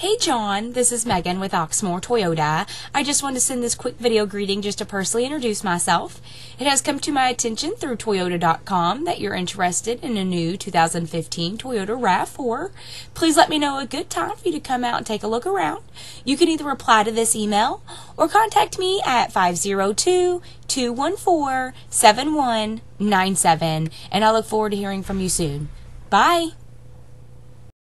Hey John, this is Megan with Oxmoor Toyota. I just wanted to send this quick video greeting just to personally introduce myself. It has come to my attention through Toyota.com that you're interested in a new 2015 Toyota RAV4. Please let me know a good time for you to come out and take a look around. You can either reply to this email or contact me at 502-214-7197, and I look forward to hearing from you soon. Bye!